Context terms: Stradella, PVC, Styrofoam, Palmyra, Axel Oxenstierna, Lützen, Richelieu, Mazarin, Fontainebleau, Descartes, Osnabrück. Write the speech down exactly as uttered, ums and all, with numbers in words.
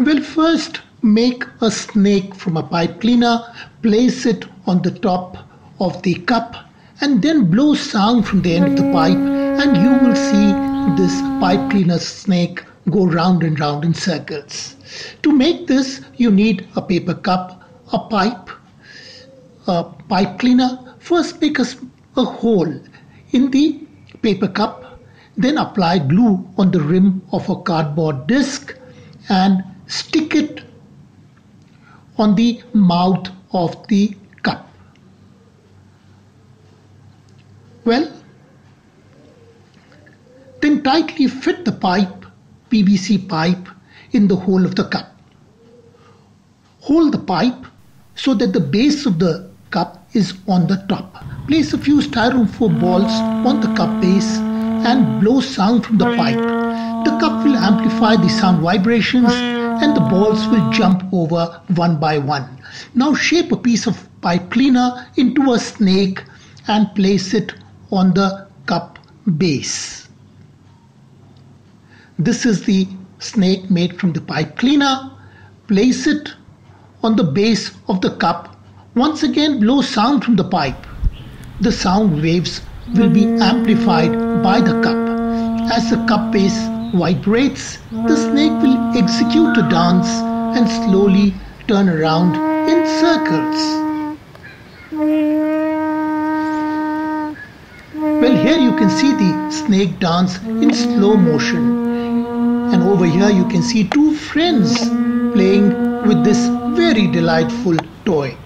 We'll first make a snake from a pipe cleaner, place it on the top of the cup and then blow sound from the end of the pipe, and you will see this pipe cleaner snake go round and round in circles. To make this, you need a paper cup, a pipe, a pipe cleaner. First make a, a hole in the paper cup, then apply glue on the rim of a cardboard disc and stick it on the mouth of the cup. Well, then tightly fit the pipe, P V C pipe, in the hole of the cup. Hold the pipe so that the base of the cup is on the top. Place a few styrofoam foam balls on the cup base and blow sound from the pipe. The cup will amplify the sound vibrations and the balls will jump over one by one. Now shape a piece of pipe cleaner into a snake and place it on the cup base. This is the snake made from the pipe cleaner. Place it on the base of the cup. Once again, blow sound from the pipe. The sound waves will be amplified by the cup. As the cup base vibrates, the snake will execute a dance and slowly turn around in circles. Well, here you can see the snake dance in slow motion. And over here you can see two friends playing with this very delightful toy.